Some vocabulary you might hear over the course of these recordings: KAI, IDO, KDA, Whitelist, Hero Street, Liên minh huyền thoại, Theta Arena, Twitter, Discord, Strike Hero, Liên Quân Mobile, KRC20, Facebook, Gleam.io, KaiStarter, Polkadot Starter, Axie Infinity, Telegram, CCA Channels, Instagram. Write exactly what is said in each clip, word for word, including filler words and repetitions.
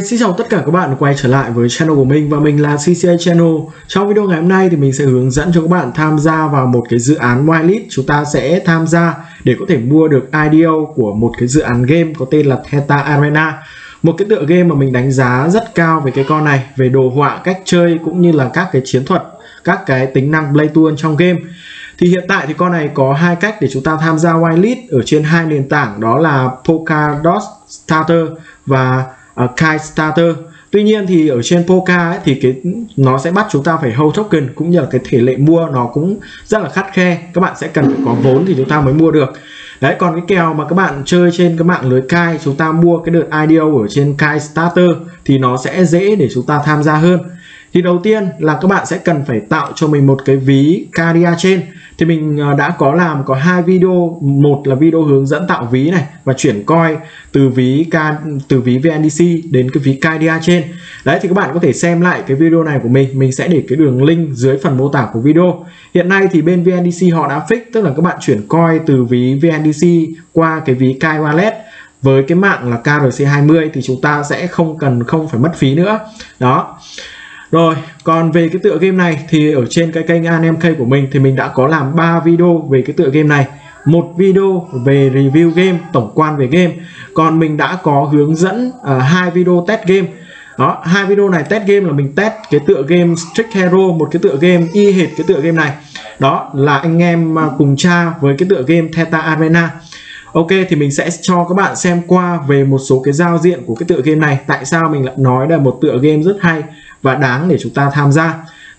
Hi, xin chào tất cả các bạn quay trở lại với channel của mình và mình là xê xê a Channel. Trong video ngày hôm nay thì mình sẽ hướng dẫn cho các bạn tham gia vào một cái dự án whitelist. Chúng ta sẽ tham gia để có thể mua được i đê ô của một cái dự án game có tên là Theta Arena. Một cái tựa game mà mình đánh giá rất cao về cái con này, về đồ họa, cách chơi cũng như là các cái chiến thuật, các cái tính năng play tool trong game. Thì hiện tại thì con này có hai cách để chúng ta tham gia whitelist ở trên hai nền tảng, đó là Polkadot Starter và Uh, KaiStarter. Tuy nhiên thì ở trên Polka ấy, thì cái nó sẽ bắt chúng ta phải hold token cũng như là cái thể lệ mua nó cũng rất là khắt khe. Các bạn sẽ cần phải có vốn thì chúng ta mới mua được. Đấy, còn cái kèo mà các bạn chơi trên cái mạng lưới Kai, chúng ta mua cái đợt i đê ô ở trên KaiStarter thì nó sẽ dễ để chúng ta tham gia hơn. Thì đầu tiên là các bạn sẽ cần phải tạo cho mình một cái ví ca đê a trên. Thì mình đã có làm có hai video, một là video hướng dẫn tạo ví này và chuyển coin từ ví K, từ ví vê en đê xê đến cái ví ca đê a trên. Đấy thì các bạn có thể xem lại cái video này của mình, mình sẽ để cái đường link dưới phần mô tả của video. Hiện nay thì bên vê en đê xê họ đã fix, tức là các bạn chuyển coin từ ví vê en đê xê qua cái ví ca ai Wallet với cái mạng là K R C hai mươi thì chúng ta sẽ không cần không phải mất phí nữa. Đó. Rồi, còn về cái tựa game này thì ở trên cái kênh a en em ca của mình thì mình đã có làm ba video về cái tựa game này. Một video về review game, tổng quan về game. Còn mình đã có hướng dẫn hai uh, video test game. Đó, hai video này test game là mình test cái tựa game Strike Hero, một cái tựa game y hệt cái tựa game này. Đó là anh em cùng cha với cái tựa game Theta Arena. Ok, thì mình sẽ cho các bạn xem qua về một số cái giao diện của cái tựa game này. Tại sao mình lại nói là một tựa game rất hay và đáng để chúng ta tham gia.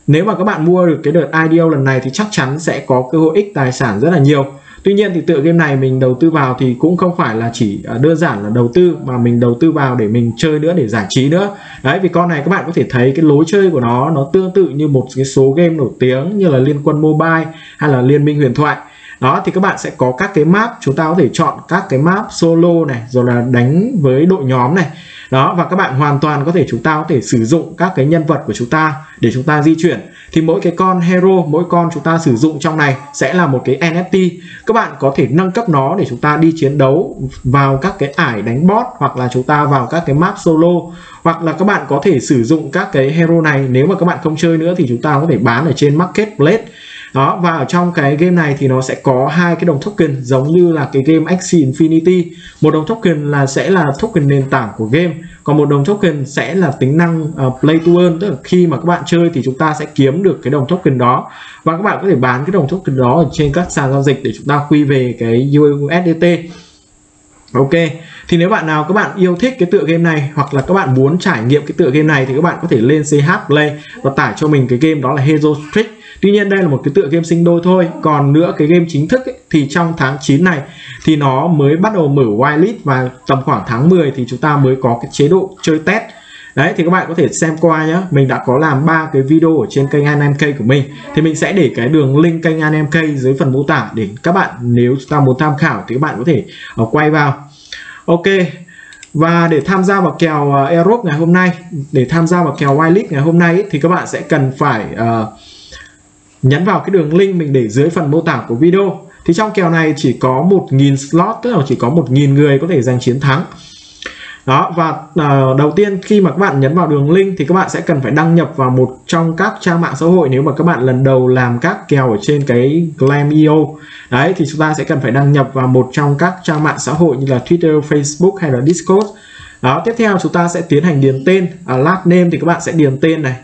Nếu mà các bạn mua được cái đợt i đê ô lần này thì chắc chắn sẽ có cơ hội ích tài sản rất là nhiều. Tuy nhiên thì tựa game này mình đầu tư vào thì cũng không phải là chỉ đơn giản là đầu tư, mà mình đầu tư vào để mình chơi nữa, để giải trí nữa. Đấy, vì con này các bạn có thể thấy cái lối chơi của nó nó tương tự như một cái số game nổi tiếng như là Liên Quân Mobile hay là Liên Minh Huyền Thoại. Đó, thì các bạn sẽ có các cái map, chúng ta có thể chọn các cái map solo này, rồi là đánh với đội nhóm này. Đó, và các bạn hoàn toàn có thể, chúng ta có thể sử dụng các cái nhân vật của chúng ta để chúng ta di chuyển. Thì mỗi cái con hero, mỗi con chúng ta sử dụng trong này sẽ là một cái en ép tê. Các bạn có thể nâng cấp nó để chúng ta đi chiến đấu vào các cái ải đánh boss, hoặc là chúng ta vào các cái map solo, hoặc là các bạn có thể sử dụng các cái hero này. Nếu mà các bạn không chơi nữa thì chúng ta có thể bán ở trên marketplace. Đó, và ở trong cái game này thì nó sẽ có hai cái đồng token giống như là cái game Axie Infinity. Một đồng token là sẽ là token nền tảng của game, còn một đồng token sẽ là tính năng uh, play to earn, tức là khi mà các bạn chơi thì chúng ta sẽ kiếm được cái đồng token đó và các bạn có thể bán cái đồng token đó ở trên các sàn giao dịch để chúng ta quy về cái u ét đê tê. Ok, thì nếu bạn nào các bạn yêu thích cái tựa game này hoặc là các bạn muốn trải nghiệm cái tựa game này thì các bạn có thể lên xê hát Play và tải cho mình cái game đó là Hero Street. Tuy nhiên đây là một cái tựa game sinh đôi thôi. Còn nữa cái game chính thức ấy, thì trong tháng chín này thì nó mới bắt đầu mở whitelist và tầm khoảng tháng mười thì chúng ta mới có cái chế độ chơi test. Đấy thì các bạn có thể xem qua nhé. Mình đã có làm ba cái video ở trên kênh a en em ca của mình. Thì mình sẽ để cái đường link kênh a en em ca dưới phần mô tả để các bạn nếu chúng ta muốn tham khảo thì các bạn có thể quay vào. Ok. Và để tham gia vào kèo Europe ngày hôm nay, để tham gia vào kèo whitelist ngày hôm nay ấy, thì các bạn sẽ cần phải uh, nhấn vào cái đường link mình để dưới phần mô tả của video. Thì trong kèo này chỉ có một nghìn slot, tức là chỉ có một nghìn người có thể giành chiến thắng. Đó, và uh, đầu tiên khi mà các bạn nhấn vào đường link thì các bạn sẽ cần phải đăng nhập vào một trong các trang mạng xã hội. Nếu mà các bạn lần đầu làm các kèo ở trên cái Gleam chấm i o đấy thì chúng ta sẽ cần phải đăng nhập vào một trong các trang mạng xã hội như là Twitter, Facebook hay là Discord. Đó, tiếp theo chúng ta sẽ tiến hành điền tên. À, last name thì các bạn sẽ điền tên này,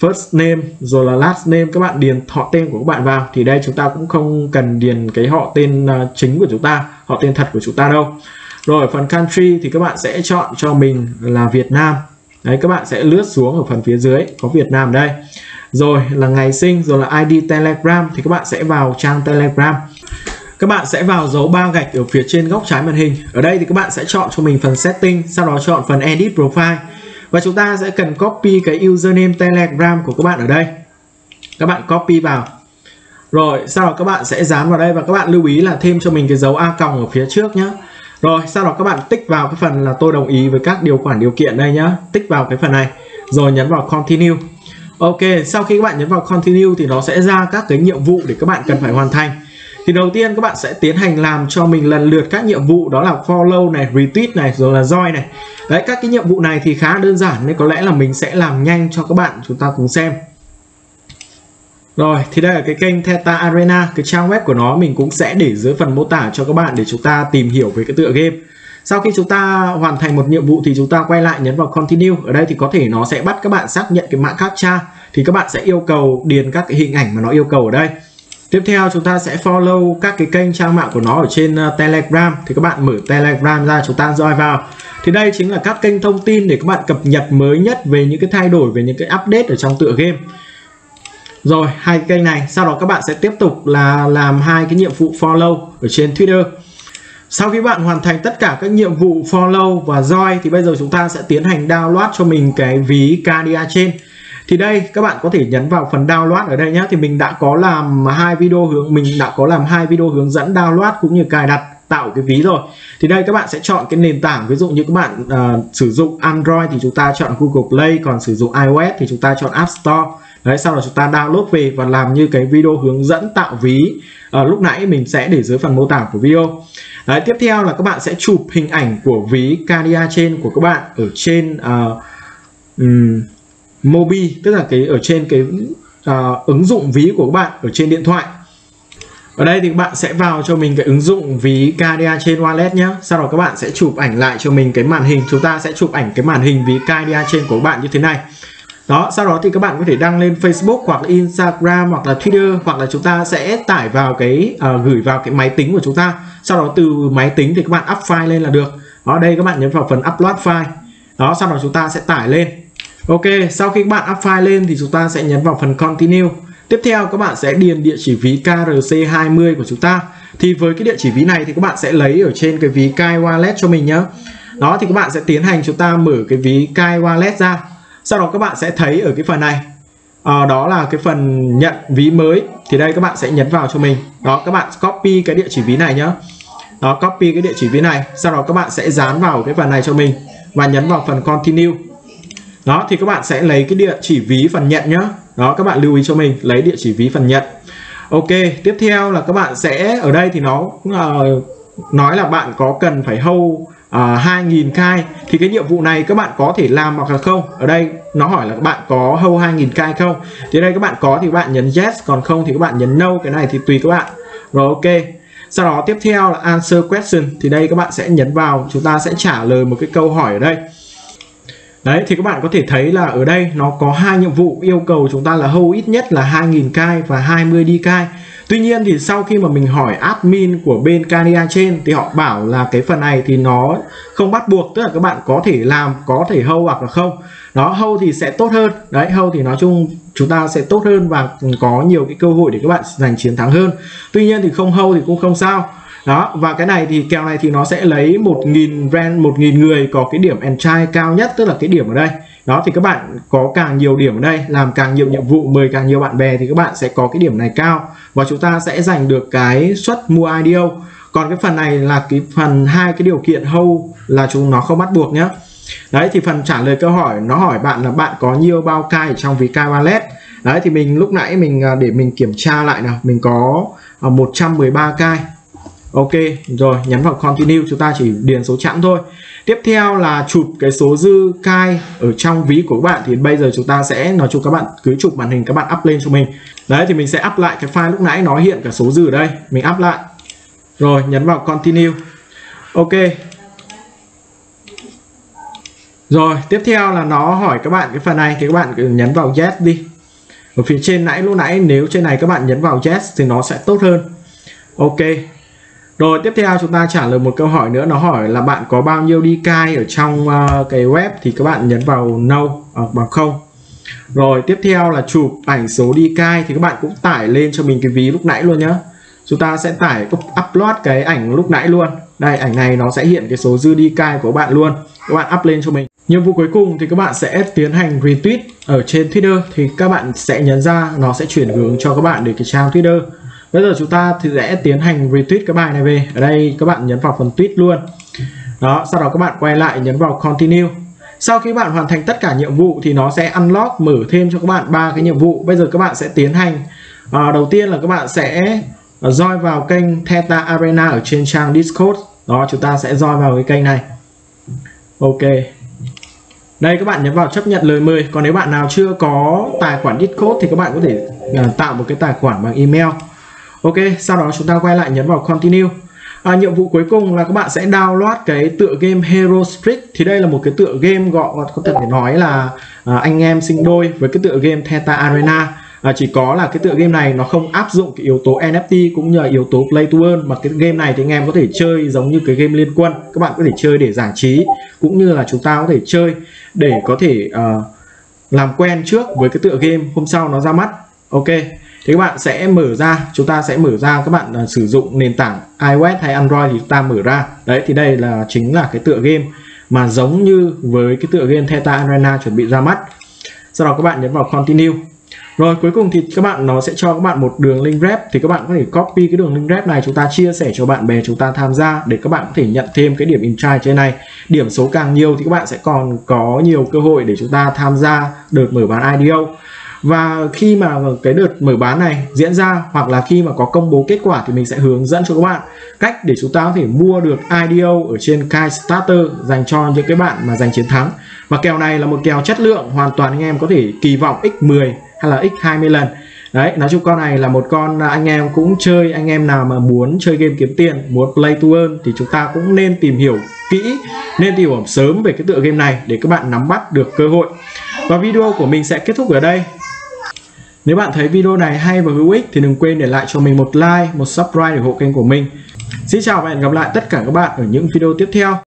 first name rồi là last name, các bạn điền họ tên của các bạn vào. Thì đây chúng ta cũng không cần điền cái họ tên uh, chính của chúng ta, họ tên thật của chúng ta đâu. Rồi phần country thì các bạn sẽ chọn cho mình là Việt Nam. Đấy, các bạn sẽ lướt xuống ở phần phía dưới có Việt Nam đây. Rồi là ngày sinh, rồi là i đê Telegram thì các bạn sẽ vào trang Telegram. Các bạn sẽ vào dấu ba gạch ở phía trên góc trái màn hình. Ở đây thì các bạn sẽ chọn cho mình phần setting, sau đó chọn phần edit profile. Và chúng ta sẽ cần copy cái username Telegram của các bạn ở đây. Các bạn copy vào. Rồi sau đó các bạn sẽ dán vào đây và các bạn lưu ý là thêm cho mình cái dấu A còng ở phía trước nhé. Rồi sau đó các bạn tích vào cái phần là tôi đồng ý với các điều khoản điều kiện đây nhá. Tích vào cái phần này rồi nhấn vào continue. Ok, sau khi các bạn nhấn vào continue thì nó sẽ ra các cái nhiệm vụ để các bạn cần phải hoàn thành. Thì đầu tiên các bạn sẽ tiến hành làm cho mình lần lượt các nhiệm vụ, đó là follow này, retweet này, rồi là join này. Đấy, các cái nhiệm vụ này thì khá đơn giản nên có lẽ là mình sẽ làm nhanh cho các bạn, chúng ta cùng xem. Rồi, thì đây là cái kênh Theta Arena, cái trang web của nó mình cũng sẽ để dưới phần mô tả cho các bạn để chúng ta tìm hiểu về cái tựa game. Sau khi chúng ta hoàn thành một nhiệm vụ thì chúng ta quay lại nhấn vào Continue. Ở đây thì có thể nó sẽ bắt các bạn xác nhận cái mã captcha. Thì các bạn sẽ yêu cầu điền các cái hình ảnh mà nó yêu cầu ở đây. Tiếp theo chúng ta sẽ follow các cái kênh trang mạng của nó ở trên Telegram. Thì các bạn mở Telegram ra, chúng ta join vào. Thì đây chính là các kênh thông tin để các bạn cập nhật mới nhất về những cái thay đổi, về những cái update ở trong tựa game. Rồi, hai kênh này. Sau đó các bạn sẽ tiếp tục là làm hai cái nhiệm vụ follow ở trên Twitter. Sau khi bạn hoàn thành tất cả các nhiệm vụ follow và join thì bây giờ chúng ta sẽ tiến hành download cho mình cái ví ca đê a trên. Thì đây các bạn có thể nhấn vào phần download ở đây nhé. Thì mình đã có làm hai video hướng mình đã có làm hai video hướng dẫn download cũng như cài đặt tạo cái ví rồi. Thì đây các bạn sẽ chọn cái nền tảng, ví dụ như các bạn uh, sử dụng Android thì chúng ta chọn Google Play, còn sử dụng iOS thì chúng ta chọn App Store. Đấy, sau đó chúng ta download về và làm như cái video hướng dẫn tạo ví uh, lúc nãy mình sẽ để dưới phần mô tả của video. Đấy, tiếp theo là các bạn sẽ chụp hình ảnh của ví ca đê a trên của các bạn ở trên uh, um, Mobi, tức là cái ở trên cái uh, ứng dụng ví của các bạn ở trên điện thoại. Ở đây thì các bạn sẽ vào cho mình cái ứng dụng ví ca đê a trên Wallet nhé. Sau đó các bạn sẽ chụp ảnh lại cho mình cái màn hình. Chúng ta sẽ chụp ảnh cái màn hình ví ca đê a trên của các bạn như thế này. Đó, sau đó thì các bạn có thể đăng lên Facebook hoặc là Instagram hoặc là Twitter, hoặc là chúng ta sẽ tải vào cái uh, gửi vào cái máy tính của chúng ta. Sau đó từ máy tính thì các bạn up file lên là được. Đó, đây các bạn nhấn vào phần upload file. Đó, sau đó chúng ta sẽ tải lên. Ok, sau khi các bạn up file lên thì chúng ta sẽ nhấn vào phần continue. Tiếp theo các bạn sẽ điền địa chỉ ví K R C hai mươi của chúng ta. Thì với cái địa chỉ ví này thì các bạn sẽ lấy ở trên cái ví ca i Wallet cho mình nhé. Đó, thì các bạn sẽ tiến hành chúng ta mở cái ví ca i Wallet ra. Sau đó các bạn sẽ thấy ở cái phần này, à, đó là cái phần nhận ví mới. Thì đây các bạn sẽ nhấn vào cho mình. Đó, các bạn copy cái địa chỉ ví này nhé. Đó, copy cái địa chỉ ví này. Sau đó các bạn sẽ dán vào cái phần này cho mình và nhấn vào phần continue. Đó, thì các bạn sẽ lấy cái địa chỉ ví phần nhận nhé. Đó, các bạn lưu ý cho mình, lấy địa chỉ ví phần nhận. Ok, tiếp theo là các bạn sẽ, ở đây thì nó uh, nói là bạn có cần phải hold Uh, hai nghìn kai. Thì cái nhiệm vụ này các bạn có thể làm hoặc là không. Ở đây nó hỏi là các bạn có hold hai nghìn kai không. Thì đây các bạn có thì các bạn nhấn yes, còn không thì các bạn nhấn no. Cái này thì tùy các bạn. Rồi ok. Sau đó tiếp theo là answer question. Thì đây các bạn sẽ nhấn vào, chúng ta sẽ trả lời một cái câu hỏi ở đây. Đấy, thì các bạn có thể thấy là ở đây nó có hai nhiệm vụ yêu cầu chúng ta là hold ít nhất là hai nghìn kai và hai mươi dkai. Tuy nhiên thì sau khi mà mình hỏi admin của bên ca đê a trên thì họ bảo là cái phần này thì nó không bắt buộc, tức là các bạn có thể làm, có thể hold hoặc là không. Đó, hold thì sẽ tốt hơn. Đấy, hold thì nói chung chúng ta sẽ tốt hơn và có nhiều cái cơ hội để các bạn giành chiến thắng hơn. Tuy nhiên thì không hold thì cũng không sao. Đó, và cái này thì kèo này thì nó sẽ lấy một nghìn rank, một nghìn người có cái điểm entry cao nhất, tức là cái điểm ở đây. Đó, thì các bạn có càng nhiều điểm ở đây, làm càng nhiều nhiệm vụ, mời càng nhiều bạn bè thì các bạn sẽ có cái điểm này cao và chúng ta sẽ giành được cái suất mua i đê o. Còn cái phần này là cái phần hai cái điều kiện hold là chúng nó không bắt buộc nhé. Đấy, thì phần trả lời câu hỏi nó hỏi bạn là bạn có nhiều bao kai ở trong ví ca i Wallet. Đấy, thì mình lúc nãy mình để mình kiểm tra lại nào, mình có một trăm mười ba kai. Ok, rồi nhấn vào continue, chúng ta chỉ điền số chẵn thôi. Tiếp theo là chụp cái số dư kai ở trong ví của các bạn. Thì bây giờ chúng ta sẽ nói chung các bạn cứ chụp màn hình, các bạn up lên cho mình. Đấy, thì mình sẽ up lại cái file lúc nãy nó hiện cả số dư ở đây, mình up lại. Rồi nhấn vào continue. Ok. Rồi, tiếp theo là nó hỏi các bạn cái phần này thì các bạn cứ nhấn vào yes đi. Ở phía trên nãy lúc nãy nếu trên này các bạn nhấn vào yes thì nó sẽ tốt hơn. Ok. Rồi tiếp theo chúng ta trả lời một câu hỏi nữa, nó hỏi là bạn có bao nhiêu dkai ở trong uh, cái web thì các bạn nhấn vào no hoặc vào không. Rồi tiếp theo là chụp ảnh số dkai thì các bạn cũng tải lên cho mình cái ví lúc nãy luôn nhá. Chúng ta sẽ tải upload cái ảnh lúc nãy luôn. Đây, ảnh này nó sẽ hiện cái số dư dkai của bạn luôn. Các bạn up lên cho mình. Nhiệm vụ cuối cùng thì các bạn sẽ tiến hành retweet ở trên Twitter thì các bạn sẽ nhấn ra, nó sẽ chuyển hướng cho các bạn đến cái trang Twitter. Bây giờ chúng ta thì sẽ tiến hành retweet cái bài này về. Ở đây các bạn nhấn vào phần tweet luôn. Đó, sau đó các bạn quay lại nhấn vào continue. Sau khi bạn hoàn thành tất cả nhiệm vụ thì nó sẽ unlock, mở thêm cho các bạn ba cái nhiệm vụ. Bây giờ các bạn sẽ tiến hành à, đầu tiên là các bạn sẽ join vào kênh Theta Arena ở trên trang Discord. Đó, chúng ta sẽ join vào cái kênh này. Ok. Đây, các bạn nhấn vào chấp nhận lời mời. Còn nếu bạn nào chưa có tài khoản Discord thì các bạn có thể tạo một cái tài khoản bằng email. Ok, sau đó chúng ta quay lại nhấn vào Continue. À, nhiệm vụ cuối cùng là các bạn sẽ download cái tựa game Hero Street. Thì đây là một cái tựa game gọi có thể nói là à, anh em sinh đôi với cái tựa game Theta Arena. À, chỉ có là cái tựa game này nó không áp dụng cái yếu tố en ép tê cũng như là yếu tố play to earn, mà cái game này thì anh em có thể chơi giống như cái game Liên Quân, các bạn có thể chơi để giải trí cũng như là chúng ta có thể chơi để có thể uh, làm quen trước với cái tựa game hôm sau nó ra mắt. Ok, thì các bạn sẽ mở ra, chúng ta sẽ mở ra, các bạn uh, sử dụng nền tảng iOS hay Android thì chúng ta mở ra. Đấy, thì đây là chính là cái tựa game mà giống như với cái tựa game Theta Arena chuẩn bị ra mắt. Sau đó các bạn nhấn vào Continue. Rồi cuối cùng thì các bạn nó sẽ cho các bạn một đường link rep, thì các bạn có thể copy cái đường link rep này, chúng ta chia sẻ cho bạn bè chúng ta tham gia để các bạn có thể nhận thêm cái điểm insight trên này. Điểm số càng nhiều thì các bạn sẽ còn có nhiều cơ hội để chúng ta tham gia đợt mở bán i đê o. Và khi mà cái đợt mở bán này diễn ra hoặc là khi mà có công bố kết quả thì mình sẽ hướng dẫn cho các bạn cách để chúng ta có thể mua được i đê o ở trên KaiStarter dành cho những cái bạn mà giành chiến thắng. Và kèo này là một kèo chất lượng, hoàn toàn anh em có thể kỳ vọng nhân mười hay là nhân hai mươi lần. Đấy, nói chung con này là một con anh em cũng chơi, anh em nào mà muốn chơi game kiếm tiền, muốn play to earn thì chúng ta cũng nên tìm hiểu kỹ, nên tìm hiểu sớm về cái tựa game này để các bạn nắm bắt được cơ hội. Và video của mình sẽ kết thúc ở đây. Nếu bạn thấy video này hay và hữu ích thì đừng quên để lại cho mình một like, một subscribe để ủng hộ kênh của mình. Xin chào và hẹn gặp lại tất cả các bạn ở những video tiếp theo.